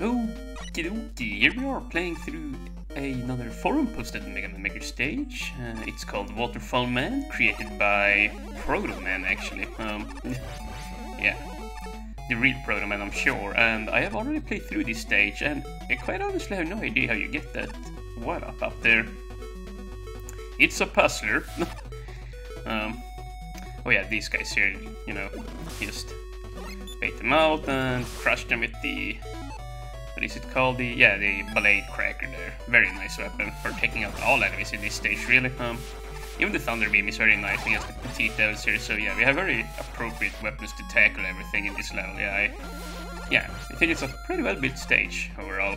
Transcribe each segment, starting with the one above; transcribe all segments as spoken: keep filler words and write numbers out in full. Okie dokie, here we are playing through another forum posted on Mega Man Maker stage. Uh, it's called Waterfall Man, created by Proto Man actually. Um, yeah, the real Proto Man, I'm sure. And I have already played through this stage, and I quite honestly have no idea how you get that what up up there. It's a puzzler. um, oh yeah, these guys here, you know, just bait them out and crush them with the, what is it called? The, yeah, the blade cracker there. Very nice weapon for taking out all enemies in this stage, really. Um, even the thunder beam is very nice against the petitoes here, so yeah, we have very appropriate weapons to tackle everything in this level. Yeah, I, yeah, I think it's a pretty well built stage overall.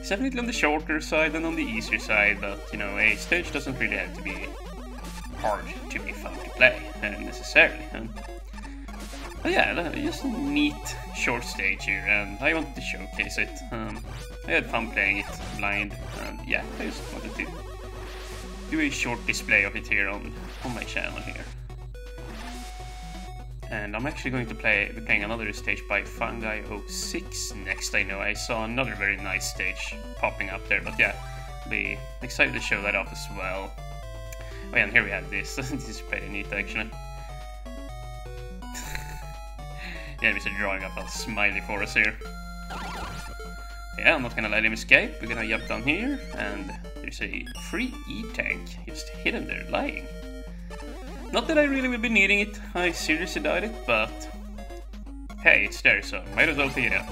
It's definitely on the shorter side and on the easier side, but you know, a stage doesn't really have to be hard to be fun to play, necessarily. And, but yeah, just a neat short stage here, and I wanted to showcase it. Um, I had fun playing it blind, and yeah, I just wanted to do a short display of it here on, on my channel here. And I'm actually going to play be playing another stage by Fungi oh six next, I know. I saw another very nice stage popping up there, but yeah, I'll be excited to show that off as well. Oh yeah, and here we have this. This is pretty neat actually. Yeah, Mister drawing up a smiley for us here. Yeah, I'm not gonna let him escape. We're gonna jump down here, and there's a free E-Tank just hidden there, lying. Not that I really will be needing it, I seriously doubt it, but hey, it's there, so might as well take it out.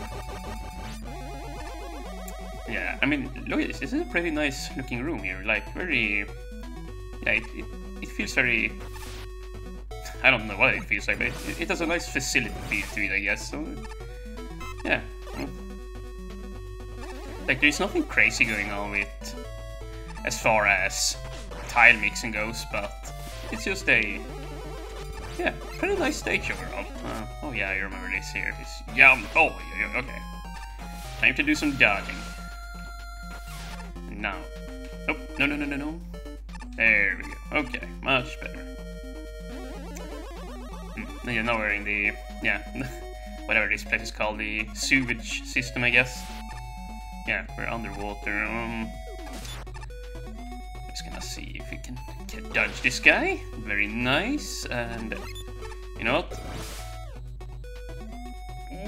Yeah, I mean, look at this, this is a pretty nice looking room here, like, very... Yeah, it, it, it feels very... I don't know what it feels like, but it, it has a nice facility feel to it, I guess, so... Yeah. Like, there's nothing crazy going on with... as far as tile mixing goes, but... It's just a, yeah, pretty nice stage overall. Uh, oh yeah, I remember this here. It's yum. Oh, yeah, okay. Time to do some dodging. Now, nope, oh, no, no, no, no, no. There we go. Okay, much better. Hmm. Yeah, now we're in the, yeah, whatever this place is called, the sewage system, I guess. Yeah, we're underwater. Um. Just gonna see if we can dodge this guy. Very nice. And you know what?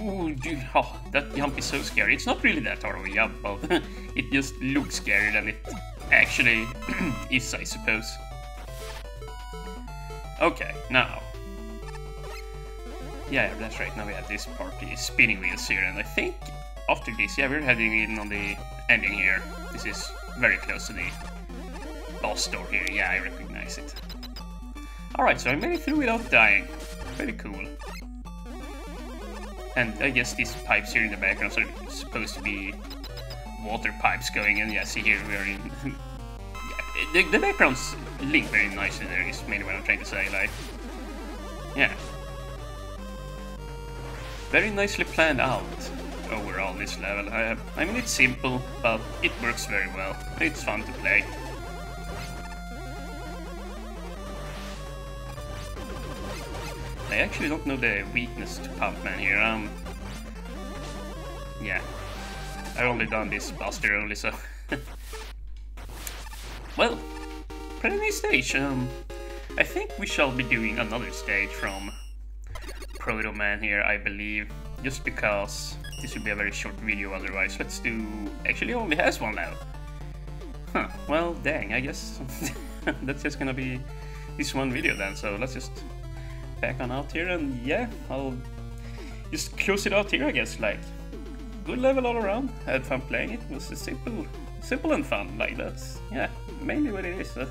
Ooh, dude, oh, that jump is so scary. It's not really that hard of a jump, but it just looks scarier than it actually is, I suppose. Okay, now. Yeah, that's right. Now we have this party spinning wheels here, and I think after this, yeah, we're heading in on the ending here. This is very close to the boss door here, yeah, I recognize it. Alright, so I made it through without dying. Pretty cool. And I guess these pipes here in the background are supposed to be water pipes going in. Yeah, see here we are in... yeah, the, the backgrounds link very nicely there, is mainly what I'm trying to say, like... Yeah. Very nicely planned out overall this level. I, I mean, it's simple, but it works very well. It's fun to play. I actually don't know the weakness to Pumpman here. Um, yeah, I've only done this buster only, so. Well, pretty nice stage. Um, I think we shall be doing another stage from Proto Man here, I believe, just because this will be a very short video. Otherwise, let's do. Actually, only has one now. Huh. Well, dang. I guess that's just gonna be this one video then. So let's just. Back on out here, and yeah, I'll just close it out here, I guess. Like, good level all around. I had fun playing it. It was simple, simple and fun. Like that's yeah, mainly what it is. So.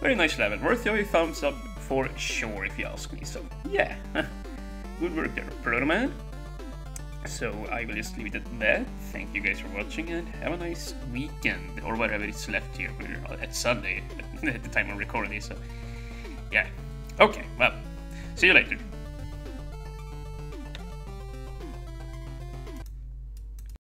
Very nice level. Worth your thumbs up for sure, if you ask me. So yeah, good work there, Proto Man. So I will just leave it at that. Thank you guys for watching, and have a nice weekend or whatever it's left here. We're at Sunday at the time I'm recording this. So yeah, okay, well. See you later.